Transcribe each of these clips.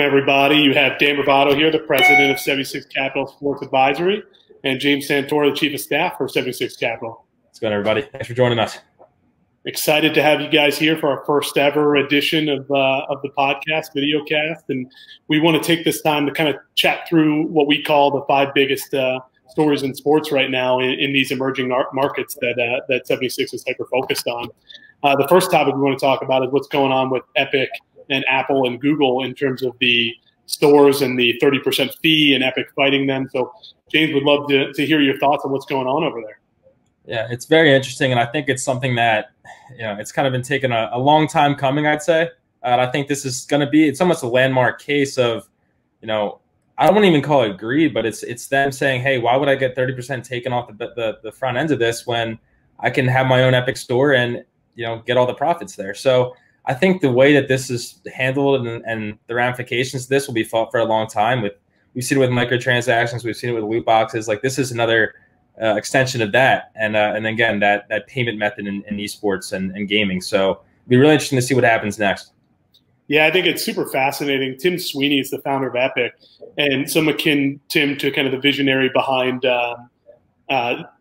everybody. You have Dan Bravato here, the president of 76 Capital Sports Advisory, and James Santora, the chief of staff for 76 Capital. What's going on, everybody? Thanks for joining us. Excited to have you guys here for our first ever edition of the podcast, videocast. And we want to take this time to kind of chat through what we call the five biggest stories in sports right now in these emerging markets that 76 is hyper-focused on. The first topic we want to talk about is what's going on with Epic and Apple and Google in terms of the stores and the 30% fee and Epic fighting them. So James, would love to hear your thoughts on what's going on over there. Yeah, it's very interesting, and I think it's something that, you know, it's kind of been taking a long time coming, I'd say. And I think this is going to be, it's almost a landmark case of, you know, I wouldn't even call it greed, but it's them saying, hey, why would I get 30% taken off the front end of this when I can have my own Epic store and, you know, get all the profits there? So I think the way that this is handled and the ramifications of this will be fought for a long time. We've seen it with microtransactions, we've seen it with loot boxes. Like, this is another extension of that, and again that payment method in esports and gaming. So it'll be really interesting to see what happens next. Yeah, I think it's super fascinating. Tim Sweeney is the founder of Epic, and some akin Tim to kind of the visionary behind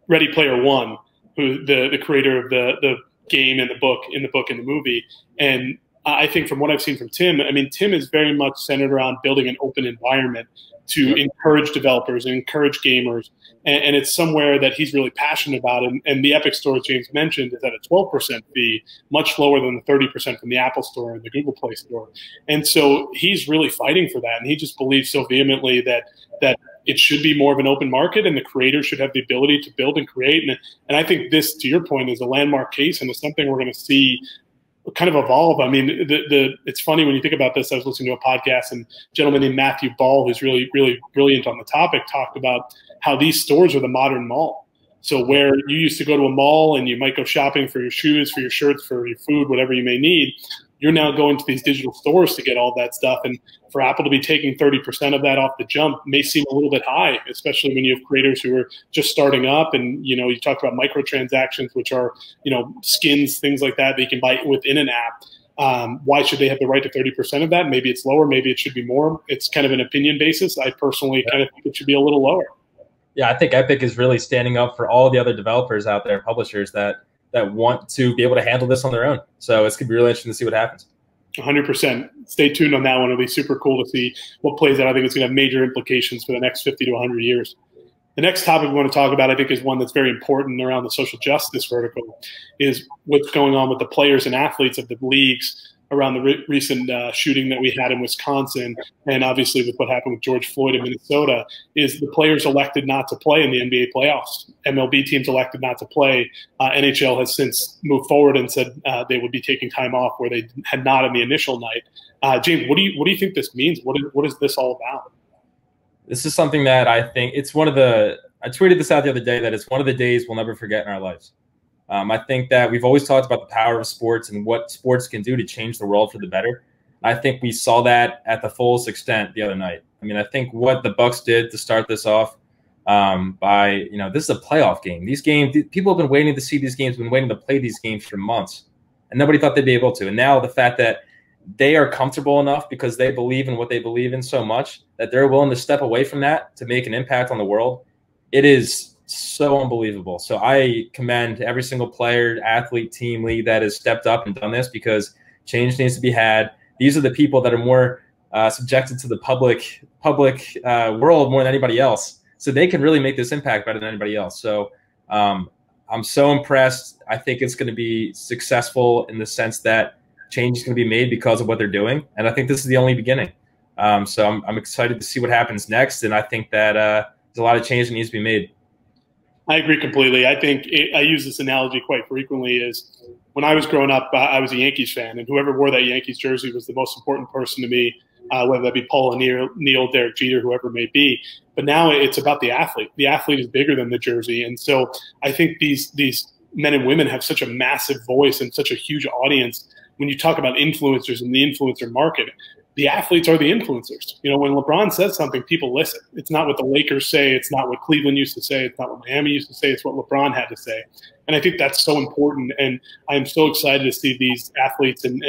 Ready Player One, who the creator of the game and the book and the movie. And I think from what I've seen from Tim, I mean, Tim is very much centered around building an open environment to encourage developers and encourage gamers. And it's somewhere that he's really passionate about. And the Epic Store, James mentioned, is at a 12% fee, much lower than the 30% from the Apple Store and the Google Play Store. And so he's really fighting for that. And he just believes so vehemently that it should be more of an open market and the creators should have the ability to build and create. And I think this, to your point, is a landmark case, and it's something we're going to see kind of evolve. I mean, it's funny when you think about this. I was listening to a podcast, and a gentleman named Matthew Ball, who's really, really brilliant on the topic, talked about how these stores are the modern mall. So where you used to go to a mall and you might go shopping for your shoes, for your shirts, for your food, whatever you may need, you're now going to these digital stores to get all that stuff. And for Apple to be taking 30% of that off the jump may seem a little bit high, especially when you have creators who are just starting up. And, you know, you talked about microtransactions, which are, you know, skins, things like that you can buy within an app. Why should they have the right to 30% of that? Maybe it's lower. Maybe it should be more. It's kind of an opinion basis. I personally kind of think it should be a little lower. Yeah, I think Epic is really standing up for all the other developers out there, publishers that want to be able to handle this on their own. So it's going to be really interesting to see what happens. 100%. Stay tuned on that one. It'll be super cool to see what plays out. I think it's going to have major implications for the next 50 to 100 years. The next topic we want to talk about, I think, is one that's very important around the social justice vertical, is what's going on with the players and athletes of the leagues around the recent shooting that we had in Wisconsin, and obviously with what happened with George Floyd in Minnesota, is the players elected not to play in the NBA playoffs. MLB teams elected not to play. NHL has since moved forward and said they would be taking time off where they had not on the initial night. James, what do you think this means? What is this all about? This is something that I think it's one of the – I tweeted this out the other day that it's one of the days we'll never forget in our lives. I think that we've always talked about the power of sports and what sports can do to change the world for the better. I think we saw that at the fullest extent the other night. I mean, I think what the Bucks did to start this off by, you know, this is a playoff game. These games, people have been waiting to see these games, been waiting to play these games for months, and nobody thought they'd be able to. And now the fact that they are comfortable enough because they believe in what they believe in so much that they're willing to step away from that to make an impact on the world, it is so unbelievable. So I commend every single player, athlete, team, league that has stepped up and done this, because change needs to be had. These are the people that are more subjected to the public world more than anybody else. So they can really make this impact better than anybody else. So I'm so impressed. I think it's going to be successful in the sense that change is going to be made because of what they're doing. And I think this is the only beginning. So I'm excited to see what happens next. And I think that there's a lot of change that needs to be made. I agree completely. I think I use this analogy quite frequently is when I was growing up, I was a Yankees fan, and whoever wore that Yankees jersey was the most important person to me, whether that be Paul O'Neill, Derek Jeter, whoever it may be. But now it's about the athlete. The athlete is bigger than the jersey. And so I think these men and women have such a massive voice and such a huge audience. When you talk about influencers and the influencer market, the athletes are the influencers. You know, when LeBron says something, people listen. It's not what the Lakers say. It's not what Cleveland used to say. It's not what Miami used to say. It's what LeBron had to say. And I think that's so important. And I'm so excited to see these athletes and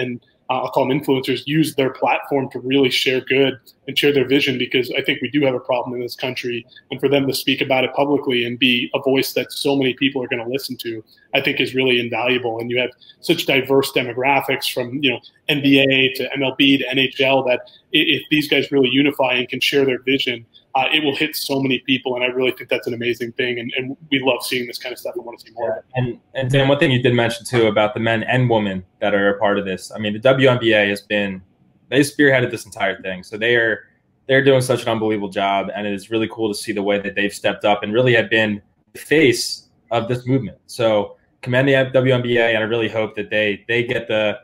I'll call them influencers, use their platform to really share good and share their vision, because I think we do have a problem in this country. And for them to speak about it publicly and be a voice that so many people are going to listen to, I think is really invaluable. And you have such diverse demographics from, you know, NBA to MLB to NHL, that if these guys really unify and can share their vision, it will hit so many people, and I really think that's an amazing thing, and we love seeing this kind of stuff. I want to see more of it. And Dan, one thing you did mention, too, about the men and women that are a part of this. I mean, the WNBA has been – they spearheaded this entire thing. So they're doing such an unbelievable job, and it is really cool to see the way that they've stepped up and really have been the face of this movement. So commend the WNBA, and I really hope that they get the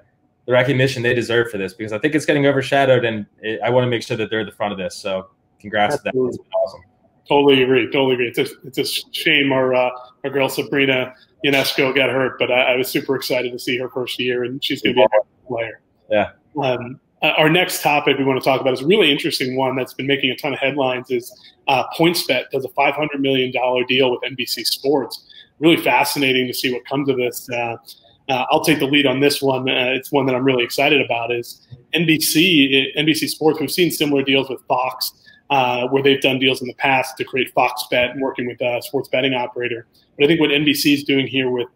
recognition they deserve for this, because I think it's getting overshadowed, and I want to make sure that they're at the front of this. So congrats to that. That's been awesome. Totally agree. Totally agree. It's a shame our girl Sabrina Ionesco got hurt, but I was super excited to see her first year, and she's going to be a player. Yeah. Our next topic we want to talk about is a really interesting one that's been making a ton of headlines. Is PointsBet does a $500 million deal with NBC Sports. Really fascinating to see what comes of this. I'll take the lead on this one. It's one that I'm really excited about. Is NBC Sports. We've seen similar deals with Fox, where they've done deals in the past to create Fox Bet and working with a sports betting operator. But I think what NBC is doing here with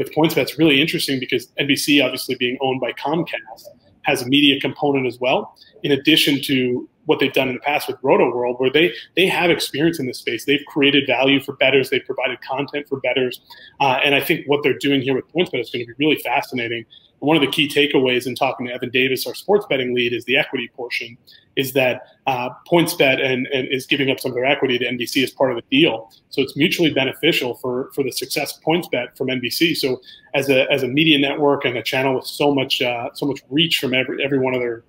PointsBet is really interesting, because NBC, obviously being owned by Comcast, has a media component as well, in addition to what they've done in the past with RotoWorld, where they have experience in this space. They've created value for bettors. They've provided content for bettors. And I think what they're doing here with PointsBet is going to be really fascinating. One of the key takeaways in talking to Evan Davis, our sports betting lead, is the equity portion, is that PointsBet and is giving up some of their equity to NBC as part of the deal. So it's mutually beneficial for the success of PointsBet from NBC. So as a media network and a channel with so much reach from every one of their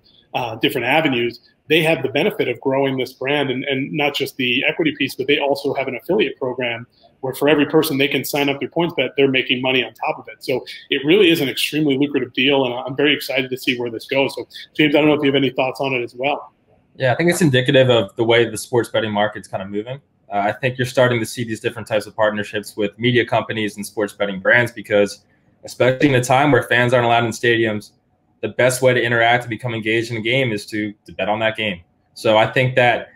different avenues, they have the benefit of growing this brand, and not just the equity piece, but they also have an affiliate program where for every person they can sign up through PointsBet, they're making money on top of it. So it really is an extremely lucrative deal, and I'm very excited to see where this goes. So, James, I don't know if you have any thoughts on it as well. Yeah, I think it's indicative of the way the sports betting market's kind of moving. I think you're starting to see these different types of partnerships with media companies and sports betting brands, because especially in a time where fans aren't allowed in stadiums, the best way to interact and become engaged in a game is to bet on that game. So I think that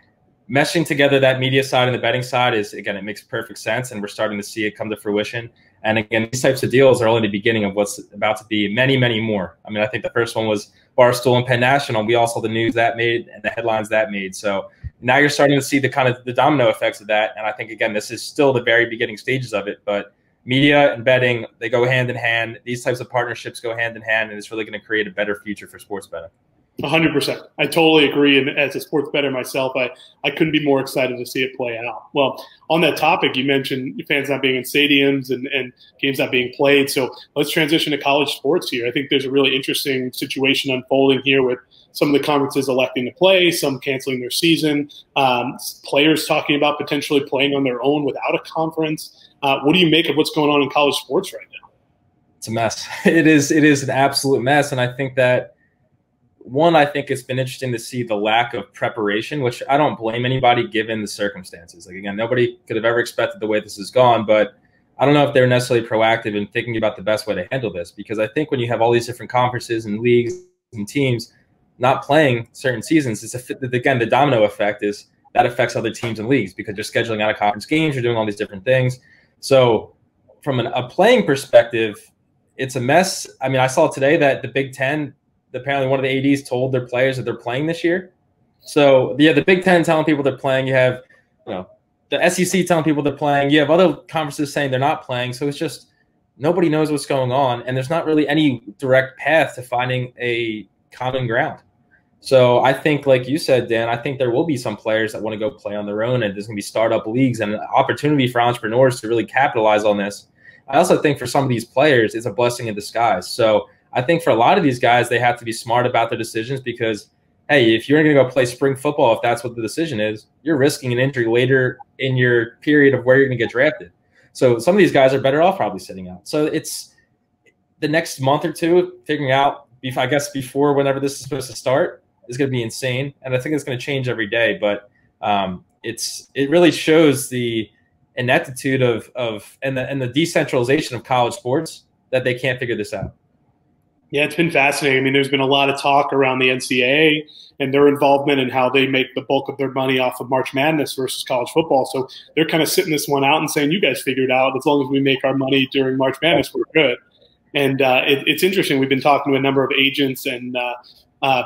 meshing together that media side and the betting side is, again, it makes perfect sense, and we're starting to see it come to fruition. And again, these types of deals are only the beginning of what's about to be many, many more. I mean, I think the first one was Barstool and Penn National. We all saw the news that made and the headlines that made. So now you're starting to see the kind of the domino effects of that. And I think, again, this is still the very beginning stages of it. But media and betting, they go hand in hand. These types of partnerships go hand in hand, and it's really going to create a better future for sports betting. 100%. I totally agree. And as a sports bettor myself, I couldn't be more excited to see it play out. Well, on that topic, you mentioned fans not being in stadiums and games not being played. So let's transition to college sports here. I think there's a really interesting situation unfolding here with some of the conferences electing to play, some canceling their season, players talking about potentially playing on their own without a conference. What do you make of what's going on in college sports right now? It's a mess. It is an absolute mess. And I think that, one, I think it's been interesting to see the lack of preparation, which I don't blame anybody given the circumstances. Like, again, nobody could have ever expected the way this has gone, but I don't know if they're necessarily proactive in thinking about the best way to handle this, because I think when you have all these different conferences and leagues and teams not playing certain seasons, again, the domino effect is that affects other teams and leagues, because you're scheduling out of conference games, you're doing all these different things. So from a playing perspective, it's a mess. I mean, I saw today that the Big Ten, apparently one of the ADs told their players that they're playing this year. So, yeah, the Big Ten telling people they're playing. You have, you know, the SEC telling people they're playing. You have other conferences saying they're not playing. So it's just nobody knows what's going on, and there's not really any direct path to finding a common ground. So I think, like you said, Dan, I think there will be some players that want to go play on their own, and there's going to be startup leagues and an opportunity for entrepreneurs to really capitalize on this. I also think for some of these players, it's a blessing in disguise. So I think for a lot of these guys, they have to be smart about their decisions, because, hey, if you're going to go play spring football, if that's what the decision is, you're risking an injury later in your period of where you're going to get drafted. So some of these guys are better off probably sitting out. So it's the next month or two, figuring out, I guess, before whenever this is supposed to start, is going to be insane. And I think it's going to change every day. But it really shows the ineptitude of and the decentralization of college sports that they can't figure this out. Yeah, it's been fascinating. I mean, there's been a lot of talk around the NCAA and their involvement and how they make the bulk of their money off of March Madness versus college football. So they're kind of sitting this one out and saying, you guys figure it out. As long as we make our money during March Madness, we're good. And it's interesting. We've been talking to a number of agents and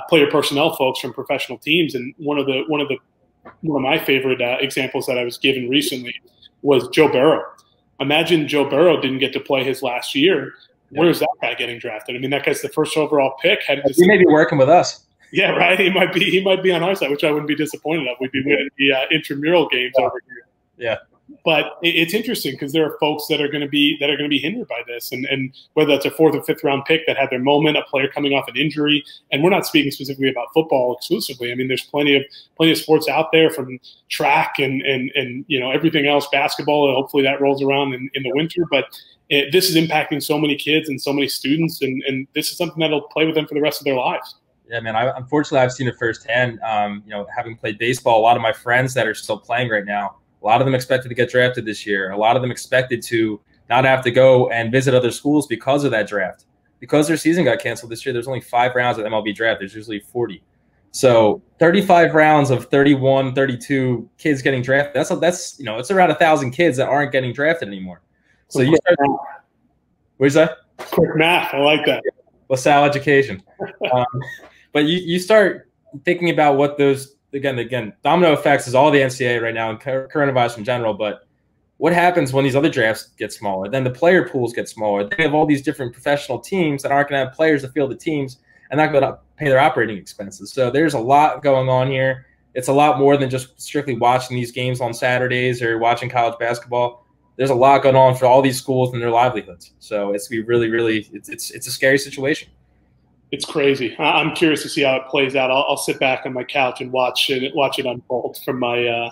player personnel folks from professional teams. And one of my favorite examples that I was given recently was Joe Burrow. Imagine Joe Burrow didn't get to play his last year. Where's that guy getting drafted? I mean, that guy's the first overall pick. He may be working with us. Yeah, right. He might be on our side, which I wouldn't be disappointed of. We'd be winning the intramural games over here. Yeah. But it's interesting because there are folks that are going to be hindered by this, and whether that's a fourth or fifth round pick that had their moment, a player coming off an injury, and we're not speaking specifically about football exclusively. I mean, there's plenty of sports out there, from track and everything else, basketball. And hopefully that rolls around in the winter. But this is impacting so many kids and so many students, and this is something that'll play with them for the rest of their lives. Yeah, man. Unfortunately, I've seen it firsthand. Having played baseball, a lot of my friends that are still playing right now. A lot of them expected to get drafted this year. A lot of them expected to not have to go and visit other schools because of that draft. Because their season got canceled this year, there's only 5 rounds of MLB draft. There's usually 40. So 35 rounds of 31, 32 kids getting drafted. That's it's around 1,000 kids that aren't getting drafted anymore. So you start – what's that? Quick math. I like that. LaSalle education. But you start thinking about what those – Again, domino effects is all the NCAA right now and coronavirus in general. But what happens when these other drafts get smaller? Then the player pools get smaller. They have all these different professional teams that aren't going to have players to field the teams and not going to pay their operating expenses. So there's a lot going on here. It's a lot more than just strictly watching these games on Saturdays or watching college basketball. There's a lot going on for all these schools and their livelihoods. So it's going to be really, really it's a scary situation. It's crazy. I'm curious to see how it plays out. I'll sit back on my couch and watch it unfold from my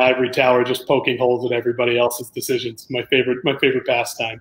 ivory tower, just poking holes at everybody else's decisions. My favorite pastime.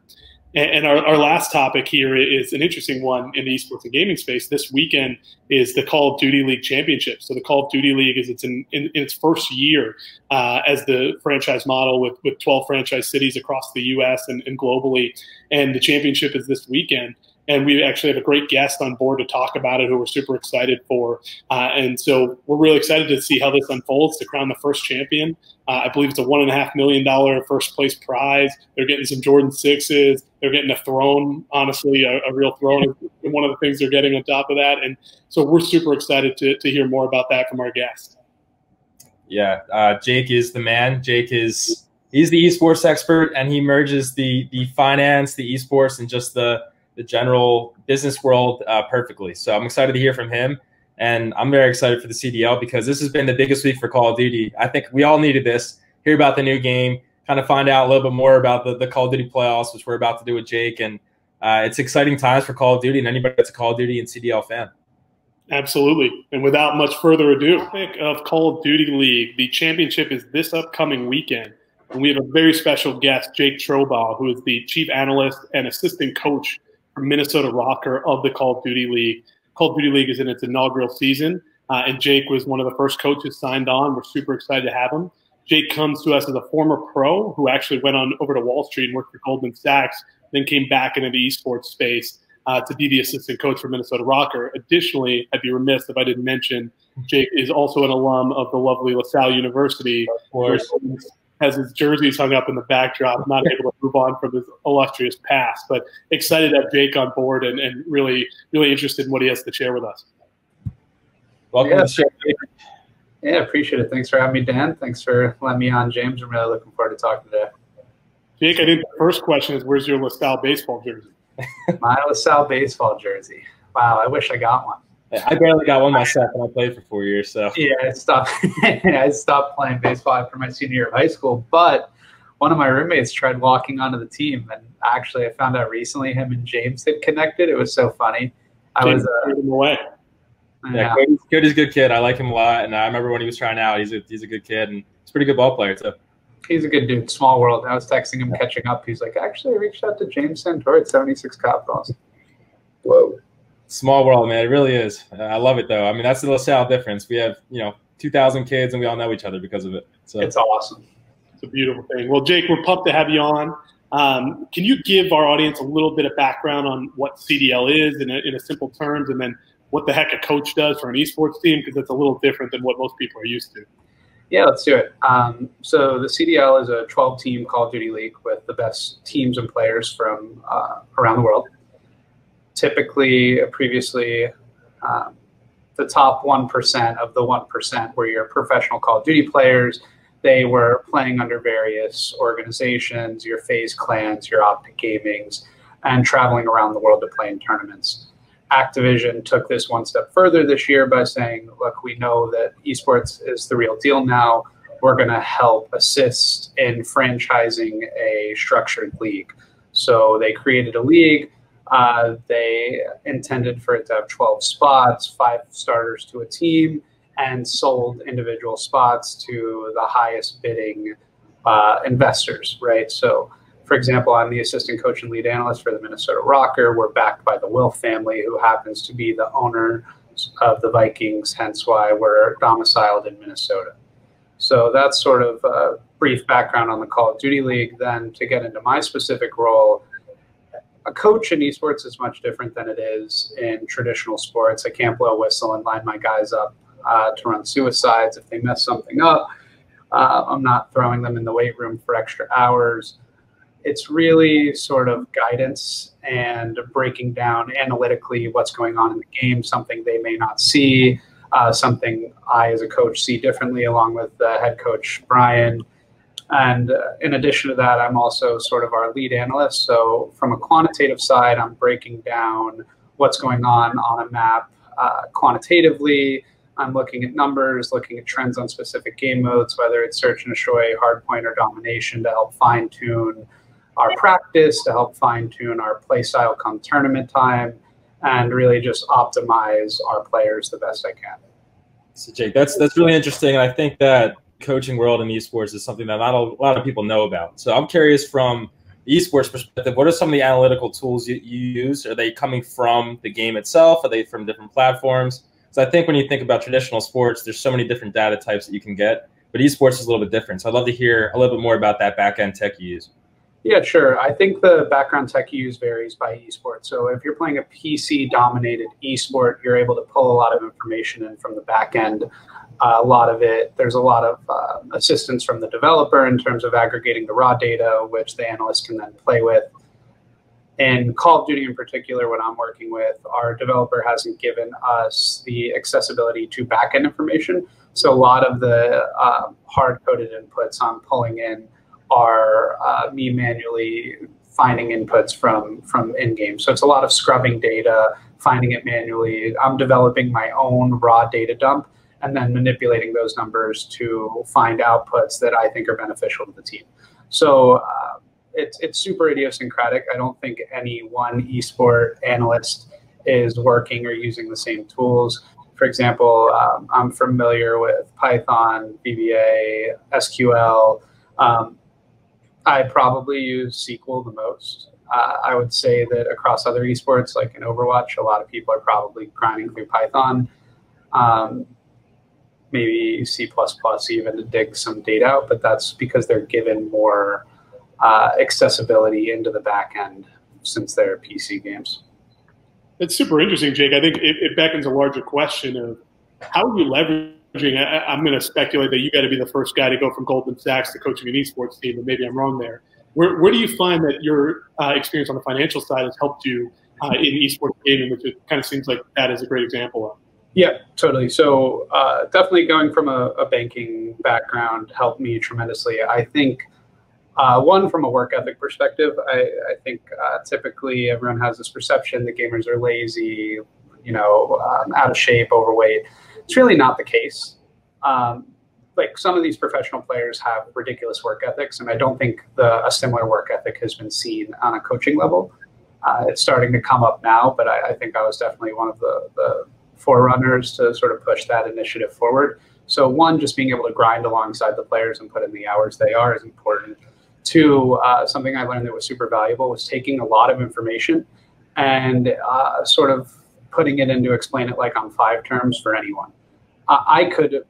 And our last topic here is an interesting one in the esports and gaming space. This weekend is the Call of Duty League Championship. So the Call of Duty League is in its first year as the franchise model with 12 franchise cities across the U.S. and globally. And the championship is this weekend. And we actually have a great guest on board to talk about it who we're super excited for. And so we're really excited to see how this unfolds to crown the first champion. I believe it's a $1.5 million first place prize. They're getting some Jordan 6s. They're getting a throne, honestly, a real throne. One of the things they're getting on top of that. And so we're super excited to hear more about that from our guest. Yeah, Jake is the man. He's the esports expert, and he merges the finance, the esports, and just the general business world perfectly. So I'm excited to hear from him, and I'm very excited for the CDL because this has been the biggest week for Call of Duty. I think we all needed this, hear about the new game, kind of find out a little bit more about the Call of Duty playoffs, which we're about to do with Jake. And it's exciting times for Call of Duty and anybody that's a Call of Duty and CDL fan. Absolutely. And without much further ado, of Call of Duty League, the championship is this upcoming weekend. And we have a very special guest, Jake Trobaugh, who is the chief analyst and assistant coach Minnesota RØKKR of the Call of Duty League. Call of Duty League is in its inaugural season, and Jake was one of the first coaches signed on. We're super excited to have him. Jake comes to us as a former pro who actually went on over to Wall Street and worked for Goldman Sachs, then came back into the esports space to be the assistant coach for Minnesota RØKKR. Additionally, I'd be remiss if I didn't mention Jake is also an alum of the lovely LaSalle University, where he has his jerseys hung up in the backdrop, not able to move on from his illustrious past, but excited to have Jake on board and really, really interested in what he has to share with us. Welcome to the show. Yeah, appreciate it. Thanks for having me, Dan. Thanks for letting me on, James. I'm really looking forward to talking today. Jake, I think the first question is, where's your LaSalle baseball jersey? My LaSalle baseball jersey. Wow, I wish I got one. I barely got one myself, and I played for 4 years. So yeah, I stopped playing baseball after my senior year of high school. But one of my roommates tried walking onto the team, and actually, I found out recently him and James had connected. It was so funny. James was away. Yeah, Cody's a good kid. I like him a lot, and I remember when he was trying out. He's a good kid, and he's a pretty good ball player too. He's a good dude. Small world. I was texting him catching up. He's like, actually, I reached out to James Santora at 76 Capital. Whoa. Small world, man. It really is. I love it, though. I mean, that's the LaSalle difference. We have, 2,000 kids, and we all know each other because of it. So it's awesome. It's a beautiful thing. Well, Jake, we're pumped to have you on. Can you give our audience a little bit of background on what CDL is in a simple terms, and then what the heck a coach does for an esports team, because it's a little different than what most people are used to? Yeah, let's do it. So the CDL is a 12-team Call of Duty League with the best teams and players from around the world. Typically, previously, the top 1% of the 1% were your professional Call of Duty players. They were playing under various organizations, your FaZe Clans, your Optic Gamings, and traveling around the world to play in tournaments. Activision took this one step further this year by saying, look, we know that esports is the real deal now. We're going to help assist in franchising a structured league. So they created a league. They intended for it to have 12 spots, 5 starters to a team, and sold individual spots to the highest bidding investors, right? So, for example, I'm the assistant coach and lead analyst for the Minnesota RØKKR. We're backed by the Will family, who happens to be the owner of the Vikings, hence why we're domiciled in Minnesota. So that's sort of a brief background on the Call of Duty League. Then to get into my specific role, a coach in esports is much different than it is in traditional sports. I can't blow a whistle and line my guys up to run suicides if they mess something up. I'm not throwing them in the weight room for extra hours. It's really sort of guidance and breaking down analytically what's going on in the game, something they may not see, something I as a coach see differently, along with head coach Brian. And in addition to that, I'm also sort of our lead analyst. So from a quantitative side, I'm breaking down what's going on a map quantitatively. I'm looking at numbers, looking at trends on specific game modes, whether it's search and destroy, hardpoint, or domination, to help fine-tune our practice, to help fine-tune our play style come tournament time, and really just optimize our players the best I can. So Jake, that's really interesting, and I think that coaching world in esports is something that not a lot of people know about. So I'm curious, from the esports perspective, what are some of the analytical tools you use? Are they coming from the game itself? Are they from different platforms? So I think when you think about traditional sports, there's so many different data types that you can get, but esports is a little bit different. So I'd love to hear a little bit more about that back-end tech you use. Yeah, sure. I think the background tech you use varies by esports. So if you're playing a PC-dominated esport, you're able to pull a lot of information in from the back-end. A lot of it, there's a lot of assistance from the developer in terms of aggregating the raw data, which the analyst can then play with. In Call of Duty in particular, what I'm working with, our developer hasn't given us the accessibility to backend information. So a lot of the hard-coded inputs I'm pulling in are me manually finding inputs from in-game. So it's a lot of scrubbing data, finding it manually. I'm developing my own raw data dump and then manipulating those numbers to find outputs that I think are beneficial to the team. So It's super idiosyncratic. I don't think any one eSport analyst is working or using the same tools. For example, I'm familiar with Python, VBA, SQL. I probably use SQL the most. I would say that across other eSports, like in Overwatch, a lot of people are probably grinding through Python, maybe C++ even, to dig some data out, but that's because they're given more accessibility into the back end since they're PC games. It's super interesting, Jake. I think it beckons a larger question of how are you leveraging? I'm going to speculate that you got to be the first guy to go from Goldman Sachs to coaching an esports team, but maybe I'm wrong there. Where do you find that your experience on the financial side has helped you in esports gaming, which it kind of seems like that is a great example of? Yeah, totally. So definitely going from a banking background helped me tremendously. I think one, from a work ethic perspective, I think typically everyone has this perception that gamers are lazy, out of shape, overweight. It's really not the case. Like, some of these professional players have ridiculous work ethics, and I don't think a similar work ethic has been seen on a coaching level. It's starting to come up now, but I think I was definitely one of the forerunners to sort of push that initiative forward. So one, just being able to grind alongside the players and put in the hours they are is important. Two, something I learned that was super valuable was taking a lot of information and sort of putting it into explain it like on 5 terms for anyone. I could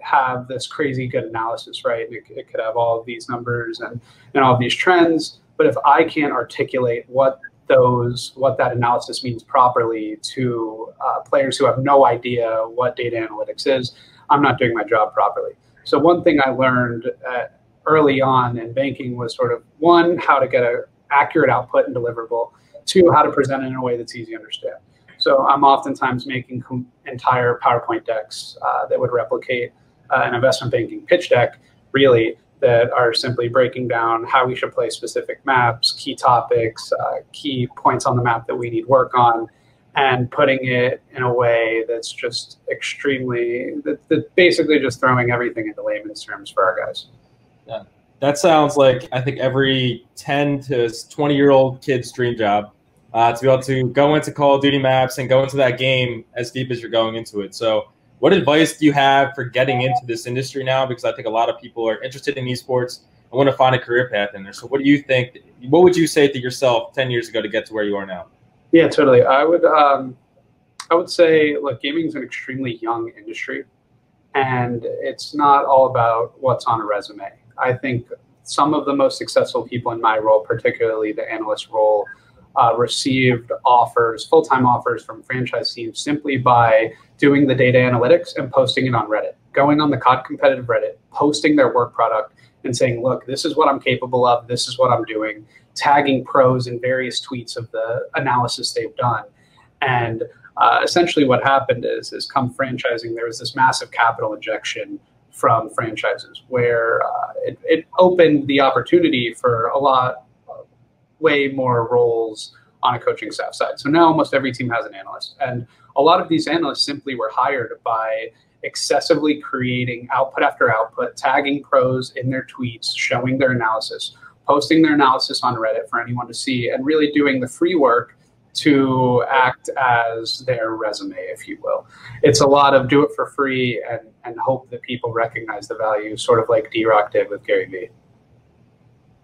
have this crazy good analysis, right? It could have all of these numbers and all of these trends, But if I can't articulate what that analysis means properly to players who have no idea what data analytics is, I'm not doing my job properly. So one thing I learned early on in banking was sort of, one, how to get an accurate output and deliverable, two, how to present it in a way that's easy to understand. So I'm oftentimes making entire PowerPoint decks that would replicate an investment banking pitch deck, really, that are simply breaking down how we should play specific maps, key topics, key points on the map that we need work on, and putting it in a way that's just extremely, that basically just throwing everything into layman's terms for our guys. Yeah, that sounds like I think every 10 to 20-year-old kid's dream job to be able to go into Call of Duty maps and go into that game as deep as you're going into it. So what advice do you have for getting into this industry now? Because I think a lot of people are interested in esports and want to find a career path in there. So what do you think, what would you say to yourself 10 years ago to get to where you are now? Yeah, totally. I would say, look, gaming is an extremely young industry, and it's not all about what's on a resume. I think some of the most successful people in my role, particularly the analyst role, received offers, full-time offers from franchise teams simply by doing the data analytics and posting it on Reddit, going on the COD competitive Reddit, posting their work product and saying, look, this is what I'm capable of, this is what I'm doing, tagging pros in various tweets of the analysis they've done. And essentially what happened is come franchising, there was this massive capital injection from franchises where it opened the opportunity for a lot way more roles on a coaching staff side. So now almost every team has an analyst. And a lot of these analysts simply were hired by excessively creating output after output, tagging pros in their tweets, showing their analysis, posting their analysis on Reddit for anyone to see, and really doing the free work to act as their resume, if you will. It's a lot of do it for free and hope that people recognize the value, sort of like D-Rock did with Gary Vee.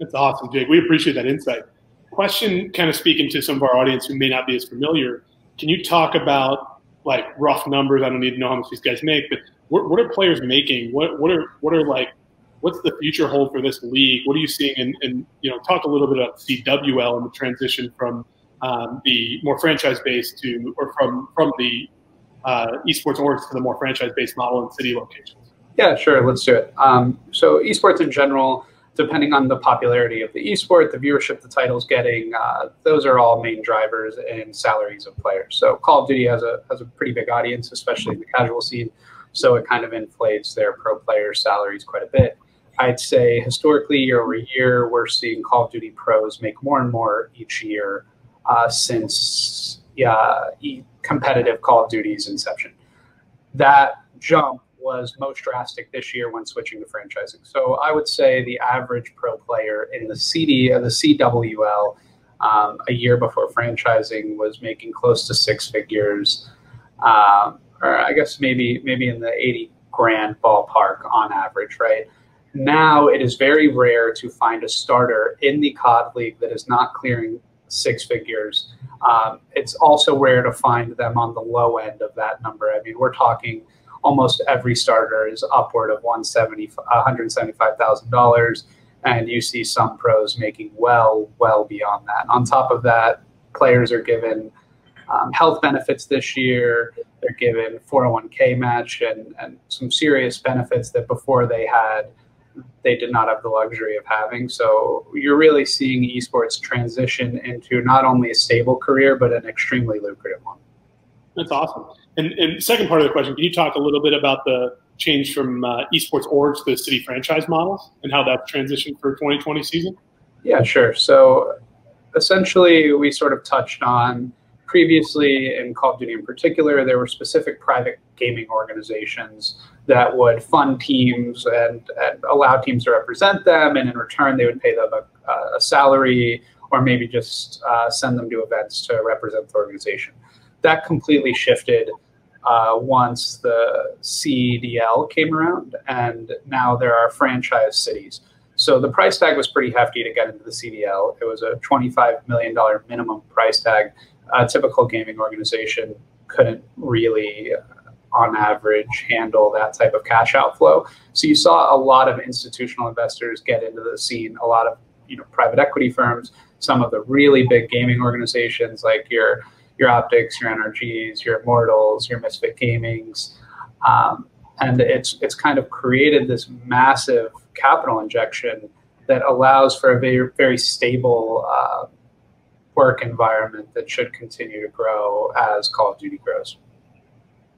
That's awesome, Jake. We appreciate that insight. Question kind of speaking to some of our audience who may not be as familiar, can you talk about like rough numbers? I don't need to know how much these guys make, but what are players making? What are like, what's the future hold for this league? What are you seeing? And you know, talk a little bit about CWL and the transition from the more franchise-based to, or from the esports orgs to the more franchise-based model in city locations. Yeah, sure. Let's do it. So esports in general, depending on the popularity of the esport, the viewership the title's getting, those are all main drivers in salaries of players. So Call of Duty has a pretty big audience, especially in the casual scene. So it kind of inflates their pro player salaries quite a bit. I'd say historically, year over year, we're seeing Call of Duty pros make more and more each year since competitive Call of Duty's inception. That jump was most drastic this year when switching to franchising. So I would say the average pro player in the CWL a year before franchising was making close to 6 figures, or I guess maybe in the 80 grand ballpark on average, right? Now it is very rare to find a starter in the COD League that is not clearing 6 figures. It's also rare to find them on the low end of that number. I mean, we're talking almost every starter is upward of $175,000, and you see some pros making well beyond that. On top of that, players are given health benefits this year. They're given 401k match and some serious benefits that before they did not have the luxury of having. So you're really seeing esports transition into not only a stable career, but an extremely lucrative one. That's awesome. And the second part of the question, can you talk a little bit about the change from esports orgs to city franchise models and how that transitioned for 2020 season? Yeah, sure. So essentially, we sort of touched on previously in Call of Duty in particular, there were specific private gaming organizations that would fund teams and allow teams to represent them. And in return, they would pay them a salary or maybe just send them to events to represent the organization. That completely shifted once the CDL came around, and now there are franchise cities. So the price tag was pretty hefty to get into the CDL. It was a $25 million minimum price tag. A typical gaming organization couldn't really, on average, handle that type of cash outflow. So you saw a lot of institutional investors get into the scene, a lot of private equity firms, some of the really big gaming organizations like your Optics, your NRGs, your Immortals, your Misfit Gamings. And it's kind of created this massive capital injection that allows for a very, very stable work environment that should continue to grow as Call of Duty grows.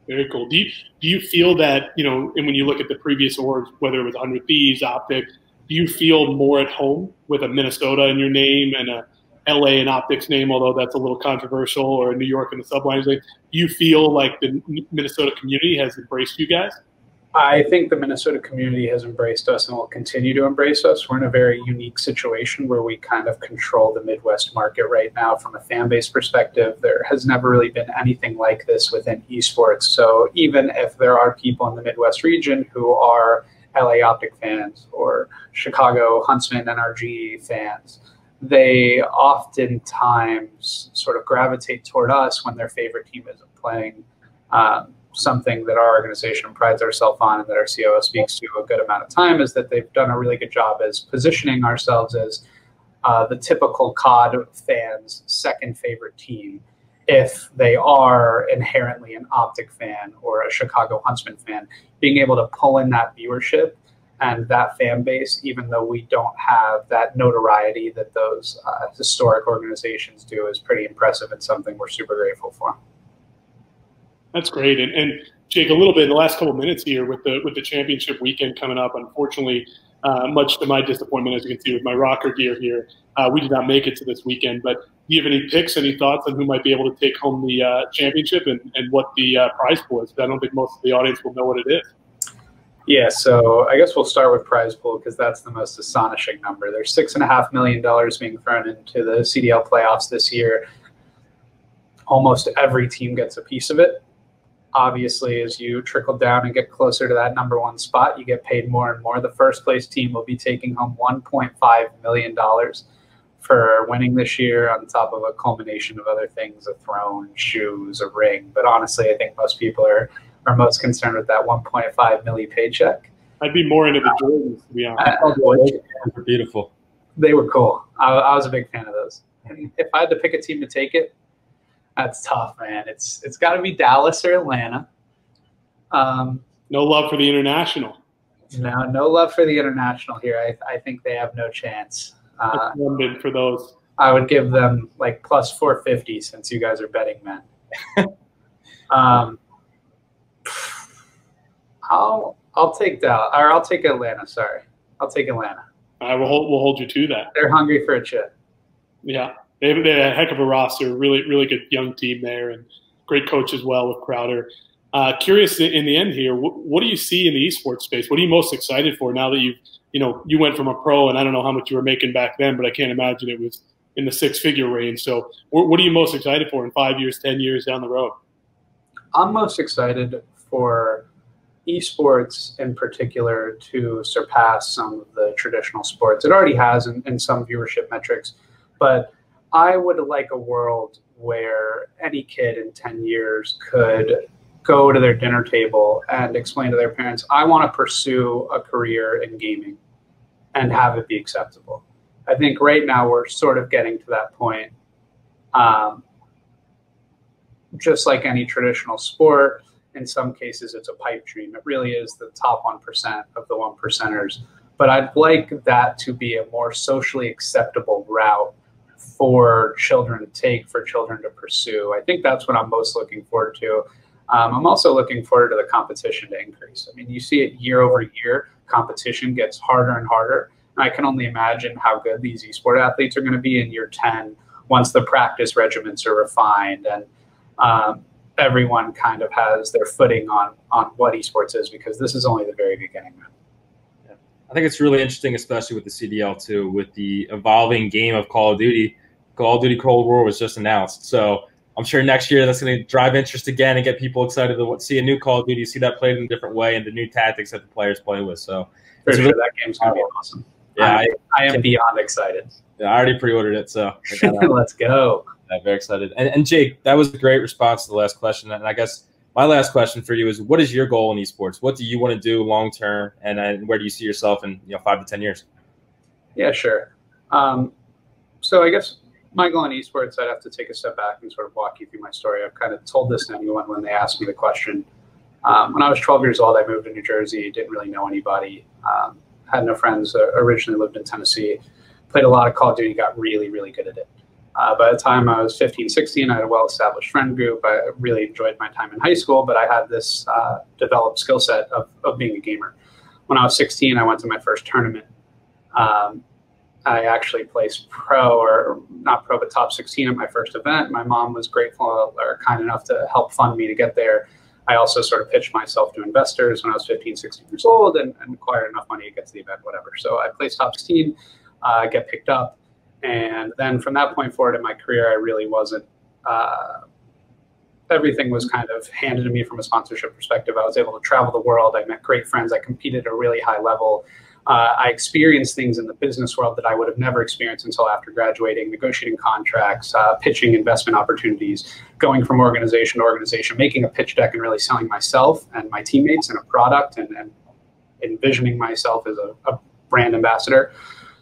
Very cool. Do you feel that, and when you look at the previous awards, whether it was 100 Thieves, Optics, do you feel more at home with a Minnesota in your name and a LA and Optics name, although that's a little controversial, or New York and the Sublines? Do you feel like the Minnesota community has embraced you guys? I think the Minnesota community has embraced us and will continue to embrace us. We're in a very unique situation where we kind of control the Midwest market right now from a fan base perspective. There has never really been anything like this within esports. So even if there are people in the Midwest region who are LA Optic fans or Chicago Huntsman NRG fans, they oftentimes sort of gravitate toward us when their favorite team isn't playing. Something that our organization prides ourselves on and that our COO speaks to a good amount of time is that they've done a really good job as positioning ourselves as the typical COD fan's second favorite team if they are inherently an Optic fan or a Chicago Huntsman fan, being able to pull in that viewership and that fan base, even though we don't have that notoriety that those historic organizations do, is pretty impressive and something we're super grateful for. That's great. And Jake, a little bit in the last couple of minutes here with the championship weekend coming up, unfortunately, much to my disappointment, as you can see with my RØKKR gear here, we did not make it to this weekend. But do you have any picks, any thoughts on who might be able to take home the championship and what the prize pool is? I don't think most of the audience will know what it is. Yeah, so I guess we'll start with prize pool because that's the most astonishing number. There's $6.5 million being thrown into the CDL playoffs this year. Almost every team gets a piece of it. Obviously, as you trickle down and get closer to that number one spot, you get paid more and more. The first place team will be taking home $1.5 million for winning this year, on top of a culmination of other things, a throne, shoes, a ring. But honestly, I think most people are most concerned with that $1.5 million paycheck. I'd be more into the Jordans, to be honest. Those were beautiful. They were cool. I was a big fan of those. And if I had to pick a team to take it, that's tough, man. It's got to be Dallas or Atlanta. No love for the international. No love for the international here. I think they have no chance. London for those. I would give them like plus 450 since you guys are betting men. I'll take Dallas, or I'll take Atlanta. Sorry, I'll take Atlanta. We'll hold you to that. They're hungry for a chip. Yeah. They have a heck of a roster, really good young team there, and great coach as well with Crowder. Curious in the end here, what do you see in the esports space? What are you most excited for now that you went from a pro, and I don't know how much you were making back then, but I can't imagine it was in the six-figure range. So what are you most excited for in 5 years, 10 years down the road? I'm most excited for esports in particular to surpass some of the traditional sports. It already has in some viewership metrics, but I would like a world where any kid in 10 years could go to their dinner table and explain to their parents, I want to pursue a career in gaming, and have it be acceptable. I think right now we're sort of getting to that point. Just like any traditional sport, in some cases it's a pipe dream. It really is the top 1% of the 1%ers. But I'd like that to be a more socially acceptable route for children to take, for children to pursue. I think that's what I'm most looking forward to. I'm also looking forward to the competition to increase. I mean, you see it year over year, competition gets harder and harder. And I can only imagine how good these esports athletes are going to be in year 10 once the practice regimens are refined and everyone kind of has their footing on what esports is, because this is only the very beginning. I think it's really interesting, especially with the CDL too, with the evolving game of Call of Duty. Call of Duty Cold War was just announced, so I'm sure next year that's going to drive interest again and get people excited to see a new Call of Duty, see that played in a different way, and the new tactics that the players play with. So it's really, that game's going to be awesome. Yeah, I am beyond excited. Yeah, I already pre-ordered it, so I got let's go. I'm very excited. And Jake, that was a great response to the last question, and I guess my last question for you is, what is your goal in esports? What do you want to do long term, and where do you see yourself in 5 to 10 years? Yeah, sure. So I guess my goal in esports, I'd have to take a step back and sort of walk you through my story. I've kind of told this to anyone when they ask me the question. When I was 12 years old, I moved to New Jersey, didn't really know anybody, had no friends, originally lived in Tennessee, played a lot of Call of Duty, got really, really good at it. By the time I was 15, 16, I had a well-established friend group. I really enjoyed my time in high school, but I had this developed skill set of being a gamer. When I was 16, I went to my first tournament. I actually placed pro, or not pro, but top 16 at my first event. My mom was grateful or kind enough to help fund me to get there. I also sort of pitched myself to investors when I was 15, 16 years old and acquired enough money to get to the event, whatever. So I placed top 16, get picked up. And then from that point forward in my career, I really wasn't, everything was kind of handed to me from a sponsorship perspective. I was able to travel the world. I met great friends. I competed at a really high level. I experienced things in the business world that I would have never experienced until after graduating, negotiating contracts, pitching investment opportunities, going from organization to organization, making a pitch deck and really selling myself and my teammates and a product and envisioning myself as a brand ambassador.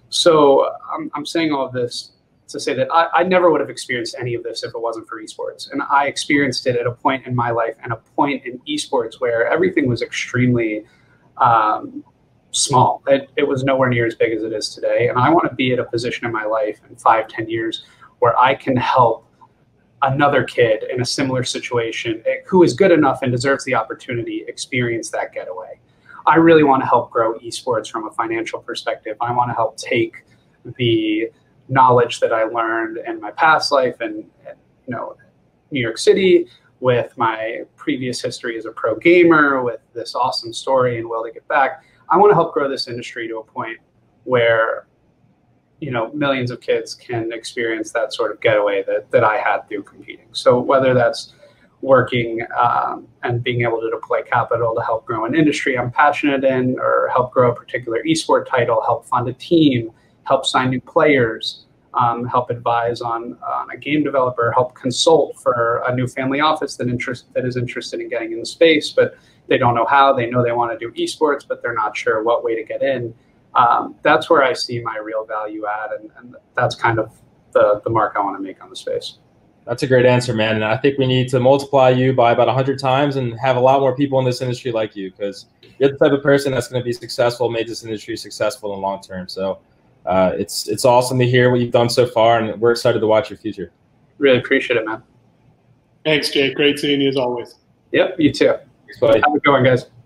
So I'm saying all of this to say that I never would have experienced any of this if it wasn't for esports. And I experienced it at a point in my life and a point in esports where everything was extremely small. It was nowhere near as big as it is today. And I want to be at a position in my life in 5-10 years where I can help another kid in a similar situation who is good enough and deserves the opportunity experience that getaway. I really want to help grow esports from a financial perspective. I want to help take the knowledge that I learned in my past life and you know, New York City, with my previous history as a pro gamer, with this awesome story and will to get back. I want to help grow this industry to a point where, you know, millions of kids can experience that sort of getaway that I had through competing. So whether that's working and being able to deploy capital to help grow an industry I'm passionate in, or help grow a particular esports title, help fund a team, help sign new players, help advise on a game developer, help consult for a new family office that is interested in getting in the space, but they don't know how. They know they want to do esports, but they're not sure what way to get in. That's where I see my real value at, and that's kind of the mark I want to make on the space. That's a great answer, man. And I think we need to multiply you by about 100 times and have a lot more people in this industry like you, because you're the type of person that's going to be successful, made this industry successful in the long term. So it's awesome to hear what you've done so far, and we're excited to watch your future. Really appreciate it, man. Thanks, Jake. Great seeing you as always. Yep, you too. Thanks, buddy. Have a good one, guys.